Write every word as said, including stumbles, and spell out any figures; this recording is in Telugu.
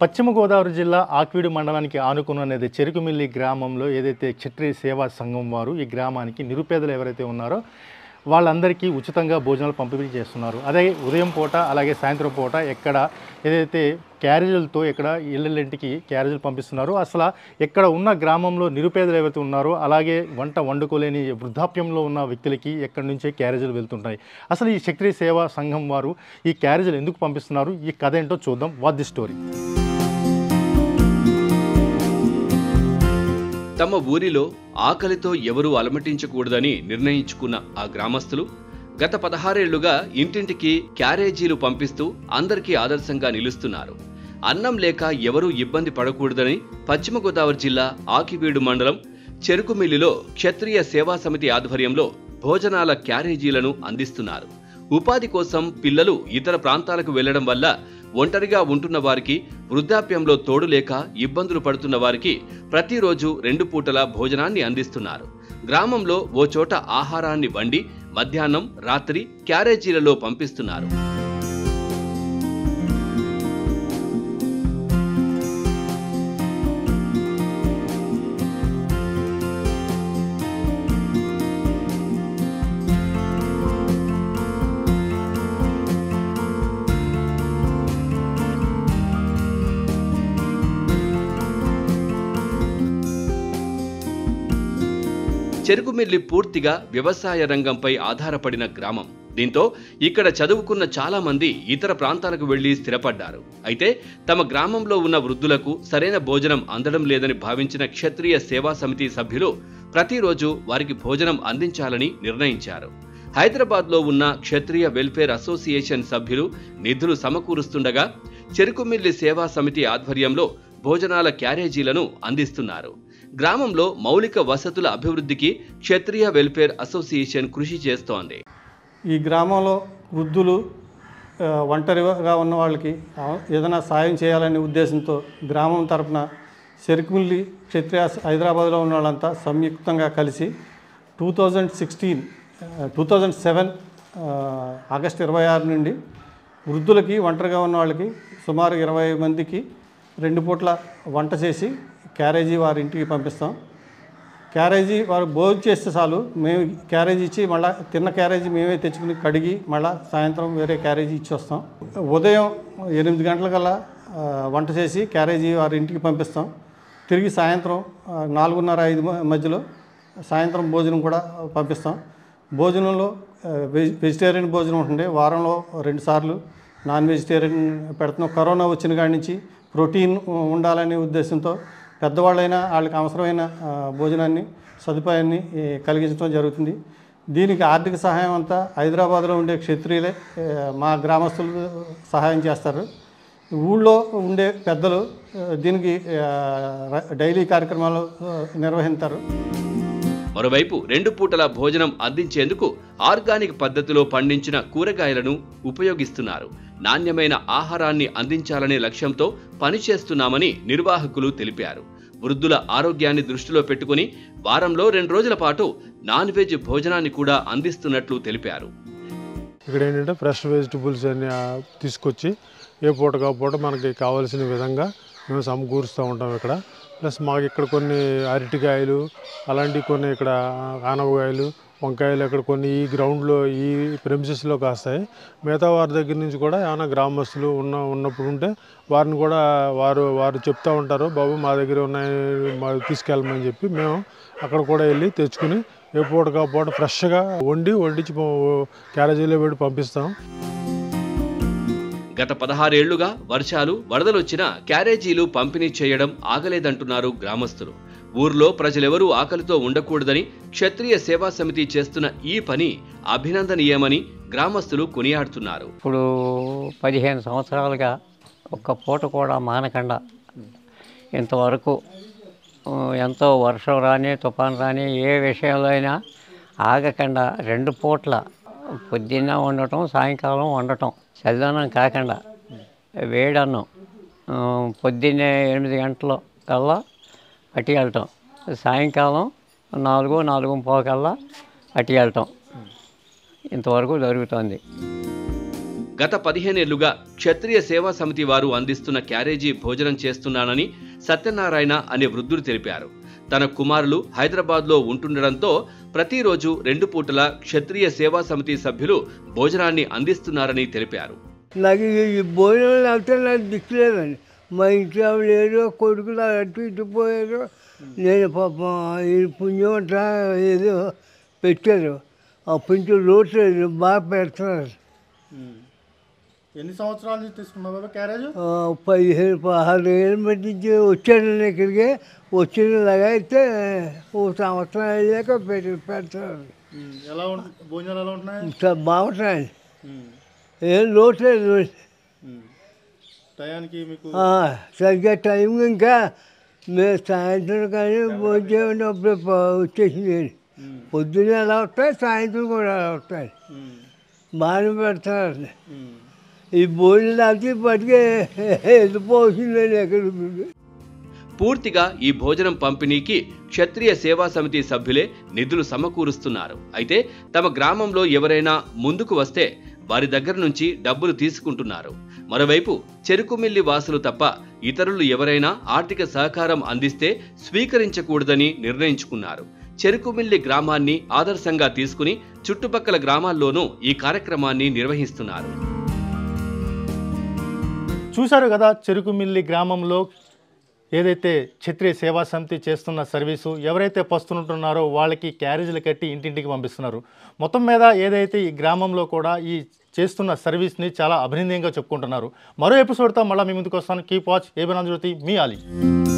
పశ్చిమ గోదావరి జిల్లా ఆక్వీడు మండలానికి ఆనుకున్నది చెరుకుమిల్లి గ్రామంలో ఏదైతే క్షత్రియ సేవా సంఘం వారు ఈ గ్రామానికి నిరుపేదలు ఎవరైతే ఉన్నారో వాళ్ళందరికీ ఉచితంగా భోజనాలు పంపిణీ చేస్తున్నారు. అదే ఉదయం పూట అలాగే సాయంత్రం పూట ఎక్కడ ఏదైతే క్యారేజీలతో ఎక్కడ ఇళ్ళింటికి క్యారేజీలు పంపిస్తున్నారు. అసలు ఎక్కడ ఉన్న గ్రామంలో నిరుపేదలు ఎవరైతే ఉన్నారో అలాగే వంట వండుకోలేని వృద్ధాప్యంలో ఉన్న వ్యక్తులకి ఎక్కడి నుంచే క్యారేజీలు వెళ్తుంటాయి. అసలు ఈ క్షత్రియ సేవా సంఘం వారు ఈ క్యారేజీలు ఎందుకు పంపిస్తున్నారు, ఈ కథ ఏంటో చూద్దాం. What the story. తమ ఊరిలో ఆకలితో ఎవరూ అలమటించకూడదని నిర్ణయించుకున్న ఆ గ్రామస్తులు గత పదహారేళ్లుగా ఇంటింటికి క్యారేజీలు పంపిస్తూ అందరికీ ఆదర్శంగా నిలుస్తున్నారు. అన్నం లేక ఎవరూ ఇబ్బంది పడకూడదని పశ్చిమ గోదావరి జిల్లా ఆకివీడు మండలం చెరుకుమిల్లిలో క్షత్రియ సేవా సమితి ఆధ్వర్యంలో భోజనాల క్యారేజీలను అందిస్తున్నారు. ఉపాధి కోసం పిల్లలు ఇతర ప్రాంతాలకు వెళ్లడం వల్ల ఒంటరిగా ఉంటున్న వారికి, వృద్ధాప్యంలో తోడు లేక ఇబ్బందులు పడుతున్న వారికి ప్రతిరోజు రెండు పూటల భోజనాన్ని అందిస్తున్నారు. గ్రామంలో ఓ చోట ఆహారాన్ని వండి మధ్యాహ్నం, రాత్రి క్యారేజీలలో పంపిస్తున్నారు. చెరుకుమిల్లి పూర్తిగా వ్యవసాయ రంగంపై ఆధారపడిన గ్రామం. దీంతో ఇక్కడ చదువుకున్న చాలా మంది ఇతర ప్రాంతాలకు వెళ్లి స్థిరపడ్డారు. అయితే తమ గ్రామంలో ఉన్న వృద్ధులకు సరైన భోజనం అందడం లేదని భావించిన క్షత్రియ సేవా సమితి సభ్యులు ప్రతిరోజు వారికి భోజనం అందించాలని నిర్ణయించారు. హైదరాబాద్లో ఉన్న క్షత్రియ వెల్ఫేర్ అసోసియేషన్ సభ్యులు నిధులు సమకూరుస్తుండగా చెరుకుమిల్లి సేవా సమితి ఆధ్వర్యంలో భోజనాల క్యారేజీలను అందిస్తున్నారు. గ్రామంలో మౌలిక వసతుల అభివృద్ధికి క్షత్రియ వెల్ఫేర్ అసోసియేషన్ కృషి చేస్తోంది. ఈ గ్రామంలో వృద్ధులు, ఒంటరిగా ఉన్న వాళ్ళకి ఏదైనా సాయం చేయాలనే ఉద్దేశంతో గ్రామం తరపున చెరుకుమిల్లి క్షత్రియ హైదరాబాద్లో ఉన్న వాళ్ళంతా సంయుక్తంగా కలిసి two thousand sixteen two thousand seven August ఇరవై ఆరు నుండి వృద్ధులకి, ఒంటరిగా ఉన్న వాళ్ళకి సుమారు ఇరవై మందికి రెండు పూట్ల వంట చేసి క్యారేజీ వారి ఇంటికి పంపిస్తాం. క్యారేజీ వారు భోజనం చేస్తే చాలు, మేము క్యారేజీ ఇచ్చి మళ్ళీ తిన్న క్యారేజీ మేమే తెచ్చుకుని కడిగి మళ్ళీ సాయంత్రం వేరే క్యారేజీ ఇచ్చి వస్తాం. ఉదయం ఎనిమిది గంటలకల్లా వంట చేసి క్యారేజీ వారి ఇంటికి పంపిస్తాం. తిరిగి సాయంత్రం నాలుగున్నర ఐదు మధ్యలో సాయంత్రం భోజనం కూడా పంపిస్తాం. భోజనంలో వెజ్ వెజిటేరియన్ భోజనం ఉంటుంది. వారంలో రెండుసార్లు నాన్ వెజిటేరియన్ పెడుతున్నాం. కరోనా వచ్చిన కాడి నుంచి ప్రోటీన్ ఉండాలనే ఉద్దేశంతో పెద్దవాళ్ళైనా వాళ్ళకి అవసరమైన భోజనాన్ని, సదుపాయాన్ని కలిగించడం జరుగుతుంది. దీనికి ఆర్థిక సహాయం అంతా హైదరాబాద్లో ఉండే క్షత్రియులే మా గ్రామస్తులు సహాయం చేస్తారు. ఊళ్ళో ఉండే పెద్దలు దీనికి డైలీ కార్యక్రమాలు నిర్వహిస్తారు. మరోవైపు రెండు పూటల భోజనం అందించేందుకు ఆర్గానిక్ పద్ధతిలో పండించిన కూరగాయలను ఉపయోగిస్తున్నారు. నాణ్యమైన ఆహారాన్ని అందించాలనే లక్ష్యంతో పనిచేస్తున్నామని నిర్వాహకులు తెలిపారు. వృద్ధుల ఆరోగ్యాన్ని దృష్టిలో పెట్టుకుని వారంలో రెండు రోజుల పాటు నాన్ వెజ్ భోజనాన్ని కూడా అందిస్తున్నట్లు తెలిపారు. ఇక్కడ ఏంటంటే ఫ్రెష్ వెజిటబుల్స్ అన్ని తీసుకొచ్చి ఏ పూట కాపూట మనకి కావాల్సిన విధంగా మేము సమకూరుస్తూ ఉంటాం. ఇక్కడ ప్లస్ మాకు ఇక్కడ కొన్ని అరటికాయలు అలాంటివి, కొన్ని ఇక్కడ ఆనవకాయలు, వంకాయలు ఇక్కడ కొన్ని ఈ గ్రౌండ్లో ఈ ప్రెమిసెస్లో కాస్తాయి. మిగతా వారి దగ్గర నుంచి కూడా ఏమైనా గ్రామస్తులు ఉన్న ఉన్నప్పుడు ఉంటే వారిని కూడా వారు వారు చెప్తూ ఉంటారు, బాబు మా దగ్గర ఉన్నాయి మా తీసుకెళ్ళమని చెప్పి మేము అక్కడ కూడా వెళ్ళి తెచ్చుకుని ఏ పూట కాపూట ఫ్రెష్గా వండి వండించి క్యారేజీలో పెట్టి పంపిస్తాం. గత పదహారేళ్లుగా వర్షాలు, వరదలొచ్చినా క్యారేజీలు పంపిణీ చేయడం ఆగలేదంటున్నారు గ్రామస్తులు. ఊర్లో ప్రజలెవరూ ఆకలితో ఉండకూడదని క్షత్రియ సేవా సమితి చేస్తున్న ఈ పని అభినందనీయమని గ్రామస్తులు కొనియాడుతున్నారు. ఇప్పుడు పదిహేను సంవత్సరాలుగా ఒక్క పూట కూడా మానకుండా ఇంతవరకు ఎంతో వర్షం రాని, తుఫాను రాని, ఏ విషయంలో అయినా ఆగకుండా రెండు పూట్ల పొద్దున్న వండటం, సాయంకాలం వండటం, చలిదనం కాకుండా వేడన్నం పొద్దున్నే ఎనిమిది గంటల కల్లా పట్టుకెళ్ళటం, సాయంకాలం నాలుగు నాలుగు పోకల్లా పట్టుకెళ్ళటం ఇంతవరకు జరుగుతుంది. గత పదిహేను ఏళ్లుగా క్షత్రియ సేవా సమితి వారు అందిస్తున్న క్యారేజీ భోజనం చేస్తున్నానని సత్యనారాయణ అనే వృద్ధుడు తెలిపారు. తన కుమారులు హైదరాబాద్లో ఉంటుండడంతో ప్రతిరోజు రెండు పూటల క్షత్రియ సేవా సమితి సభ్యులు భోజనాన్ని అందిస్తున్నారని తెలిపారు. నాకు ఈ భోజనం అంటే నాకు దిక్కులేదండి. మా ఇంట్లో లేరు, కొడుకులు అటు ఇటు పోయారు. నేను పాపం ఈ పుణ్యం అట్లా ఏదో పెట్టారు. అప్పటి నుంచి రోడ్ లేదు, బాగా పెడుతున్నారు. ఎన్ని సంవత్సరాల నుంచి తీసుకున్నావు బాబా క్యారేజ్? పదిహేను పదహారు ఏళ్ళ మధ్య నుంచి వచ్చాను నేను ఇక్కడికి. వచ్చినలాగా అయితే ఓ సంవత్సరం అయ్యాక పెట్టి పెడతాను. ఎలా ఉంటుంది భోజనాలు? ఎలా ఉంటున్నాయి? బాగుంటున్నాయండి, ఏం లోటు లేదు. టయానికి మీకు సరిగ్గా టైం ఇంకా మేము సాయంత్రం కానీ భోజనం అప్పుడు వచ్చేసింది. పొద్దున్నే ఎలా వస్తాయి, సాయంత్రం కూడా ఎలా వస్తాయి. బాగానే పెడతారండి. ఈ భోజనానికి బతికే వెళ్ళిపోతుందండి ఎక్కడ. పూర్తిగా ఈ భోజనం పంపిణీకి క్షత్రియ సేవా సమితి సభ్యులే నిధులు సమకూరుస్తున్నారు. అయితే తమ గ్రామంలో ఎవరైనా ముందుకు వస్తే వారి దగ్గర నుంచి డబ్బులు తీసుకుంటున్నారు. మరోవైపు చెరుకుమిల్లి వాసులు తప్ప ఇతరులు ఎవరైనా ఆర్థిక సహకారం అందిస్తే స్వీకరించకూడదని నిర్ణయించుకున్నారు. చెరుకుమిల్లి గ్రామాన్ని ఆదర్శంగా తీసుకుని చుట్టుపక్కల గ్రామాల్లోనూ ఈ కార్యక్రమాన్ని నిర్వహిస్తున్నారు. చూశారు కదా, చెరుకుమిల్లి గ్రామంలో ఏదైతే క్షత్రియ సేవా సమితి చేస్తున్న సర్వీసు ఎవరైతే పస్తులుంటున్నారో వాళ్ళకి క్యారేజీలు కట్టి ఇంటింటికి పంపిస్తున్నారు. మొత్తం మీద ఏదైతే ఈ గ్రామంలో కూడా ఈ చేస్తున్న సర్వీస్ని చాలా అభినందనీయంగా చెప్పుకుంటున్నారు. మరో ఎపిసోడ్తో మళ్ళీ మీ ముందుకు వస్తాను. కీప్ వాచ్ ఏబి జ్యోతి, మీ అలీ.